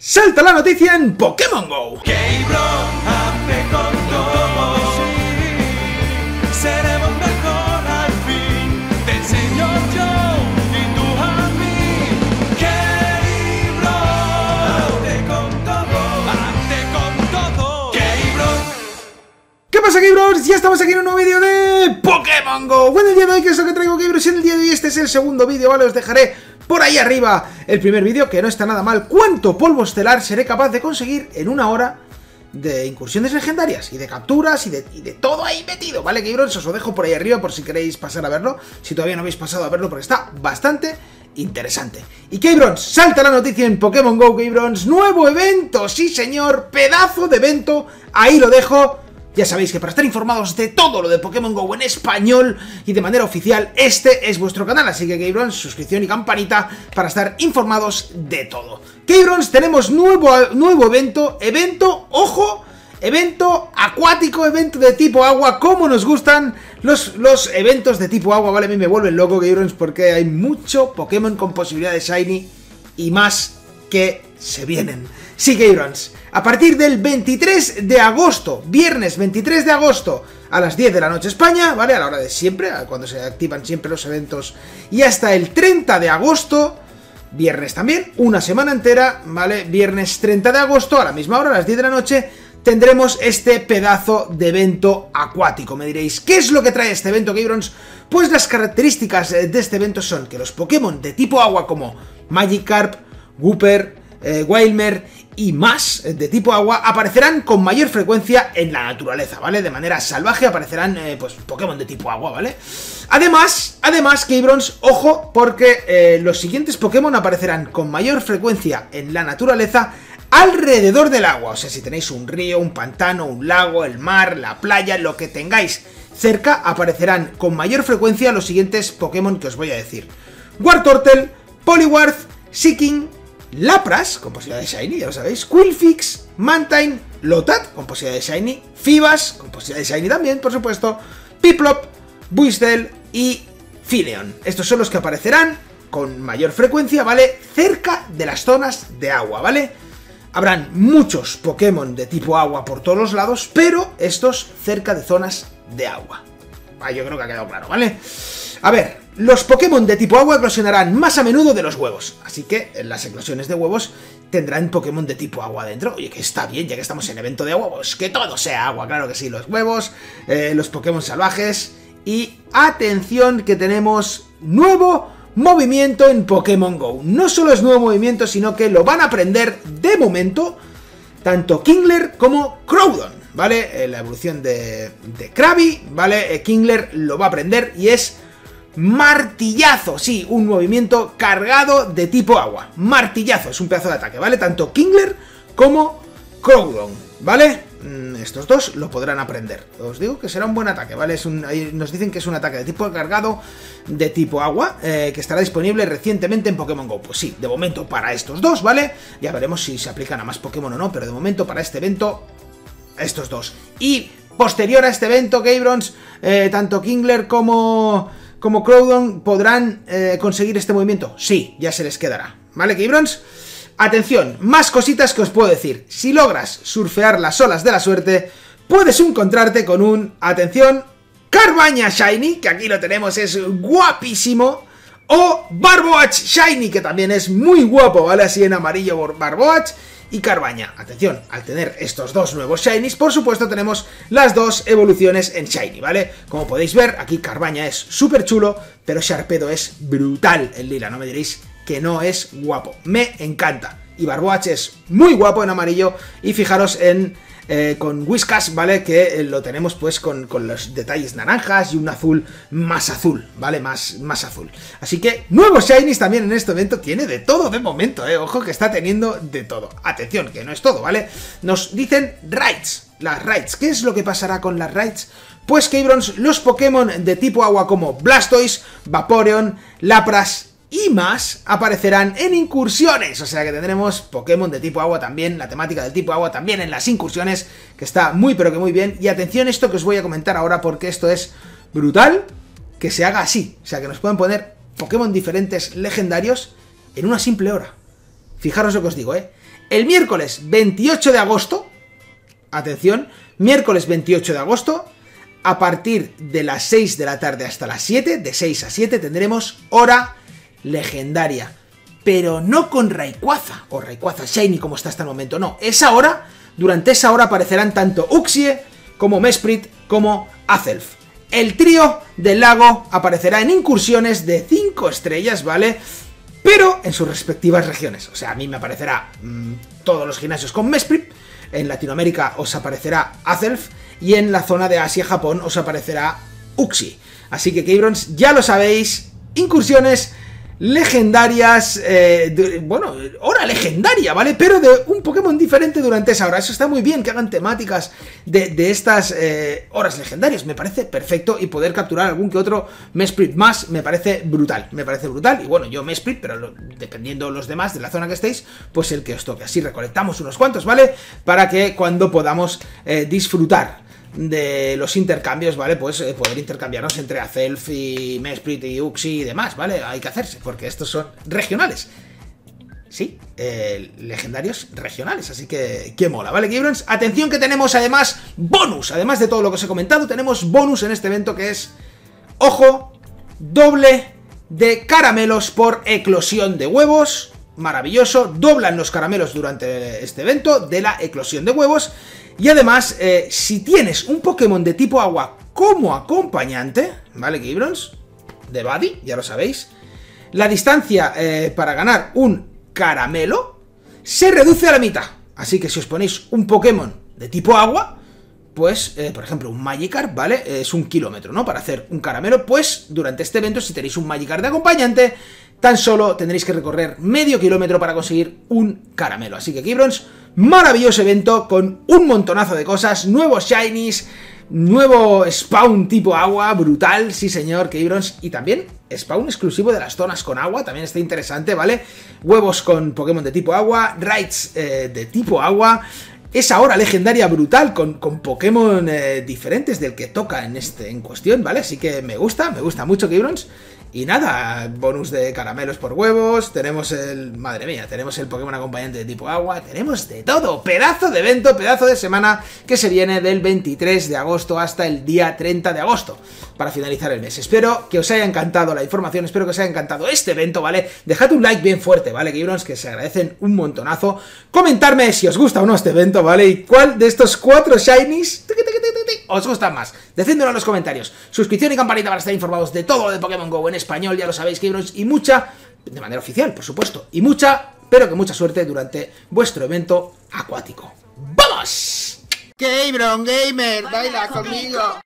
¡Salta la noticia en Pokémon Go! Keibron, hazte con todo. Sí, seremos mejor al fin. Te enseño yo y tú a mí. Keibron, hazte con todo. Hazte con todo. Keibron. ¿Qué pasa, Keibros? Ya estamos aquí en un nuevo vídeo de Pokémon Go. Bueno, el día de hoy, ¿qué es lo que traigo, Keibros? En el día de hoy este es el segundo vídeo, ¿vale? Os dejaré por ahí arriba el primer vídeo, que no está nada mal. ¿Cuánto polvo estelar seré capaz de conseguir en una hora de incursiones legendarias? Y de capturas y de todo ahí metido, ¿vale? Que os lo dejo por ahí arriba por si queréis pasar a verlo. Si todavía no habéis pasado a verlo, porque está bastante interesante. Y Keibron, salta la noticia en Pokémon GO, Keibron. Nuevo evento, sí señor, pedazo de evento. Ahí lo dejo. Ya sabéis que para estar informados de todo lo de Pokémon GO en español y de manera oficial, este es vuestro canal. Así que Keibron, suscripción y campanita para estar informados de todo. Keibron, tenemos nuevo evento. Ojo, evento acuático, evento de tipo agua. Como nos gustan los eventos de tipo agua, ¿vale? A mí me vuelven loco, Keibron, porque hay mucho Pokémon con posibilidad de Shiny y más que se vienen. Sí, Keibron, a partir del 23 de agosto, viernes 23 de agosto, a las 10 de la noche España, ¿vale? A la hora de siempre, cuando se activan siempre los eventos, y hasta el 30 de agosto, viernes también, una semana entera, ¿vale? Viernes 30 de agosto, a la misma hora, a las 10 de la noche, tendremos este pedazo de evento acuático. Me diréis, ¿qué es lo que trae este evento, Keibron? Pues las características de este evento son que los Pokémon de tipo agua como Magikarp, Wooper, Wailmer y más de tipo agua aparecerán con mayor frecuencia en la naturaleza, ¿vale? De manera salvaje aparecerán, pues, Pokémon de tipo agua, ¿vale? Además, Keibron, ojo, porque los siguientes Pokémon aparecerán con mayor frecuencia en la naturaleza alrededor del agua. O sea, si tenéis un río, un pantano, un lago, el mar, la playa, lo que tengáis cerca, aparecerán con mayor frecuencia los siguientes Pokémon que os voy a decir: Wartortle, Poliwhirl, Seeking, Lapras, con posibilidad de Shiny, ya lo sabéis, Quilfix, Mantine, Lotad, con posibilidad de Shiny, Fibas, con posibilidad de Shiny también, por supuesto, Piplop, Buistel y Phileon. Estos son los que aparecerán con mayor frecuencia, ¿vale? Cerca de las zonas de agua, ¿vale? Habrán muchos Pokémon de tipo agua por todos los lados, pero estos cerca de zonas de agua. Ah, yo creo que ha quedado claro, ¿vale? A ver, los Pokémon de tipo agua eclosionarán más a menudo de los huevos, así que en las eclosiones de huevos tendrán Pokémon de tipo agua dentro. Oye, que está bien, ya que estamos en evento de agua, pues que todo sea agua, claro que sí, los huevos, los Pokémon salvajes. Y atención, que tenemos nuevo movimiento en Pokémon GO. No solo es nuevo movimiento, sino que lo van a aprender de momento tanto Kingler como Groudon, ¿vale? La evolución de Krabby, ¿vale? Kingler lo va a aprender y es martillazo, sí, un movimiento cargado de tipo agua. Martillazo, es un pedazo de ataque, ¿vale? Tanto Kingler como Groudon, ¿vale? Estos dos lo podrán aprender. Os digo que será un buen ataque, ¿vale? Nos dicen que es un ataque de tipo cargado de tipo agua, que estará disponible recientemente en Pokémon GO. Pues sí, de momento para estos dos, ¿vale? Ya veremos si se aplican a más Pokémon o no, pero de momento para este evento, estos dos. Y posterior a este evento, Keibron, tanto Kingler como Groudon podrán conseguir este movimiento. Sí, ya se les quedará, ¿vale, Keibron? Atención, más cositas que os puedo decir. Si logras surfear las olas de la suerte, puedes encontrarte con un, atención, Carvanha Shiny, que aquí lo tenemos, es guapísimo, o Barboach Shiny, que también es muy guapo, ¿vale? Así en amarillo, Barboach y Carvanha. Atención, al tener estos dos nuevos Shinies, por supuesto tenemos las dos evoluciones en Shiny, ¿vale? Como podéis ver, aquí Carvanha es súper chulo, pero Sharpedo es brutal en lila. No me diréis que no es guapo, me encanta. Y Barboach es muy guapo en amarillo, y fijaros en con Whiscash, ¿vale? Que lo tenemos pues con los detalles naranjas y un azul, ¿vale? Más azul. Así que nuevos Shinies también en este evento. Tiene de todo de momento, ¿eh? Ojo que está teniendo de todo. Atención, que no es todo, ¿vale? Nos dicen raids, las raids. ¿Qué es lo que pasará con las raids? Pues, Keibron, los Pokémon de tipo agua como Blastoise, Vaporeon, Lapras y más aparecerán en incursiones. O sea que tendremos Pokémon de tipo agua también, la temática del tipo agua también en las incursiones, que está muy pero que muy bien. Y atención esto que os voy a comentar ahora, porque esto es brutal que se haga así. O sea que nos pueden poner Pokémon diferentes legendarios en una simple hora. Fijaros lo que os digo, ¿eh? el miércoles 28 de agosto, atención, miércoles 28 de agosto, a partir de las 6 de la tarde hasta las 7, de 6 a 7 tendremos hora legendaria, pero no con Rayquaza, o Rayquaza Shiny como está hasta el momento, no, esa hora, durante esa hora aparecerán tanto Uxie, como Mesprit, como Azelf. El trío del lago aparecerá en incursiones de 5 estrellas, ¿vale? Pero en sus respectivas regiones. O sea, a mí me aparecerá todos los gimnasios con Mesprit. En Latinoamérica os aparecerá Azelf. Y en la zona de Asia, Japón, os aparecerá Uxie. Así que Keibron, ya lo sabéis. Incursiones legendarias. Bueno, hora legendaria, ¿vale? Pero de un Pokémon diferente durante esa hora. Eso está muy bien, que hagan temáticas de estas horas legendarias. Me parece perfecto. Y poder capturar algún que otro Mesprit más me parece brutal. Me parece brutal. Y bueno, yo Mesprit, pero dependiendo los demás de la zona que estéis, pues el que os toque. Así recolectamos unos cuantos, ¿vale? Para que cuando podamos disfrutar de los intercambios, ¿vale? Pues poder intercambiarnos entre Azelf y Mesprit y Uxie y demás, ¿vale? Hay que hacerse, porque estos son regionales. Sí, legendarios regionales, así que qué mola, ¿vale, Keybrons? Atención que tenemos además bonus, además de todo lo que os he comentado, tenemos bonus en este evento que es, ojo, doble de caramelos por eclosión de huevos, maravilloso, doblan los caramelos durante este evento de la eclosión de huevos. Y además, si tienes un Pokémon de tipo agua como acompañante, ¿vale, Keybrons? De Buddy, ya lo sabéis. La distancia para ganar un caramelo se reduce a la mitad. Así que si os ponéis un Pokémon de tipo agua, pues, por ejemplo, un Magikarp, ¿vale? Es un kilómetro, ¿no? Para hacer un caramelo, pues, durante este evento, si tenéis un Magikarp de acompañante, tan solo tendréis que recorrer medio kilómetro para conseguir un caramelo. Así que, Keybrons, maravilloso evento con un montonazo de cosas, nuevos Shinies, nuevo spawn tipo agua, brutal, sí señor, Keybrons, y también spawn exclusivo de las zonas con agua, también está interesante, ¿vale? Huevos con Pokémon de tipo agua, raids de tipo agua, esa hora legendaria brutal con Pokémon diferentes del que toca en cuestión, ¿vale? Así que me gusta mucho, Keybrons. Y nada, bonus de caramelos por huevos, tenemos el... Madre mía, tenemos el Pokémon acompañante de tipo agua, tenemos de todo. Pedazo de evento, pedazo de semana que se viene del 23 de agosto hasta el día 30 de agosto para finalizar el mes. Espero que os haya encantado la información, espero que os haya encantado este evento, ¿vale? Dejad un like bien fuerte, ¿vale, Keybrons? Que se agradecen un montonazo. Comentadme si os gusta o no este evento, ¿vale? Y cuál de estos 4 Shinies os gustan más. Decídmelo en los comentarios. Suscripción y campanita para estar informados de todo lo de Pokémon GO en español, ya lo sabéis, Keibron, y mucha, de manera oficial, por supuesto, y mucha, pero que mucha suerte durante vuestro evento acuático. ¡Vamos! Keibron Gamer, baila conmigo.